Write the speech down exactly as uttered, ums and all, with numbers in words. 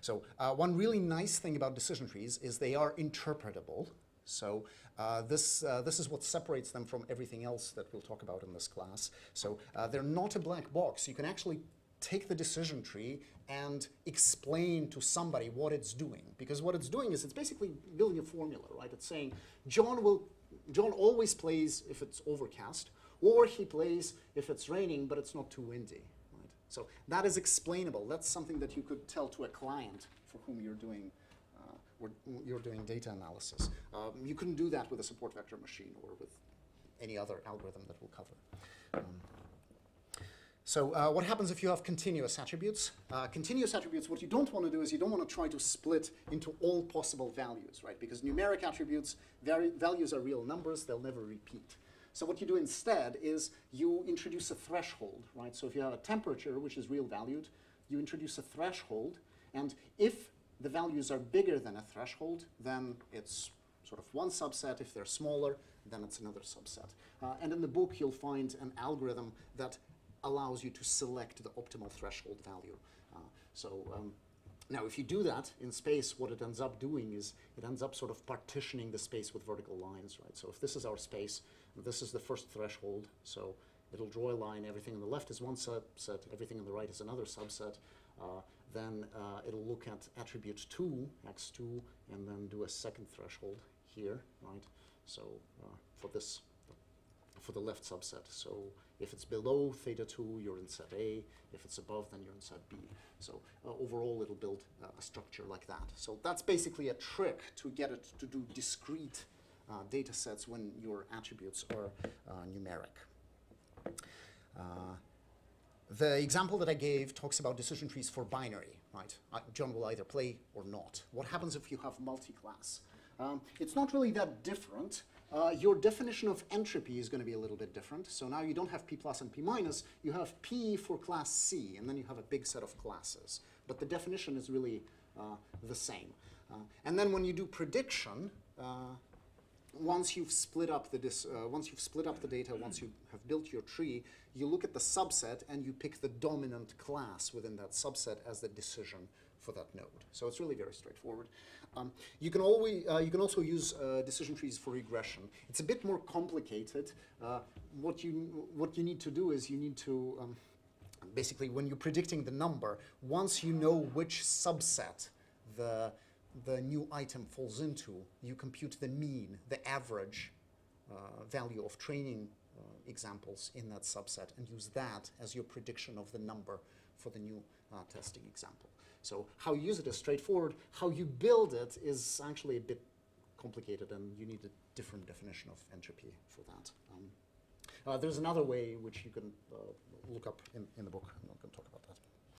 So uh, one really nice thing about decision trees is they are interpretable. So uh, this, uh, this is what separates them from everything else that we'll talk about in this class. So uh, they're not a black box. You can actually take the decision tree and explain to somebody what it's doing. Because what it's doing is it's basically building a formula, right? It's saying John, will, John always plays if it's overcast, or he plays if it's raining but it's not too windy. Right? So that is explainable. That's something that you could tell to a client for whom you're doing uh, or you're doing data analysis. Um, you couldn't do that with a support vector machine or with any other algorithm that we'll cover. Um, So uh, what happens if you have continuous attributes? Uh, continuous attributes, what you don't want to do is you don't want to try to split into all possible values, right? Because numeric attributes, values are real numbers, they'll never repeat. So what you do instead is you introduce a threshold, right? So if you have a temperature, which is real valued, you introduce a threshold, and if the values are bigger than a threshold, then it's sort of one subset. If they're smaller, then it's another subset. Uh, and in the book, you'll find an algorithm that allows you to select the optimal threshold value. Uh, so um, now if you do that in space, what it ends up doing is it ends up sort of partitioning the space with vertical lines, right? So if this is our space, this is the first threshold, so it'll draw a line, everything on the left is one subset, everything on the right is another subset, uh, then uh, it'll look at attribute two, x two, and then do a second threshold here, right? So uh, for this, for the left subset. So if it's below theta two, you're in set A. If it's above, then you're in set B. So uh, overall, it'll build uh, a structure like that. So that's basically a trick to get it to do discrete uh, data sets when your attributes are uh, numeric. Uh, the example that I gave talks about decision trees for binary, right? Uh, John will either play or not. What happens if you have multi-class? Um, it's not really that different. Uh, your definition of entropy is going to be a little bit different. So now you don't have P plus and P minus, you have P for class C, and then you have a big set of classes. But the definition is really uh, the same. Uh, and then when you do prediction, uh, once you've split up the dis uh, once you've split up the data, once you have built your tree, you look at the subset and you pick the dominant class within that subset as the decision for that node. So it's really very straightforward. Um, you can always, uh, you can also use uh, decision trees for regression. It's a bit more complicated. Uh, what you what you need to do is you need to um, basically, when you're predicting the number, once you know which subset the the new item falls into, you compute the mean, the average uh, value of training uh, examples in that subset, and use that as your prediction of the number for the new uh, testing example. So how you use it is straightforward. How you build it is actually a bit complicated, and you need a different definition of entropy for that. Um, uh, there's another way which you can uh, look up in, in the book. I'm not going to talk about that.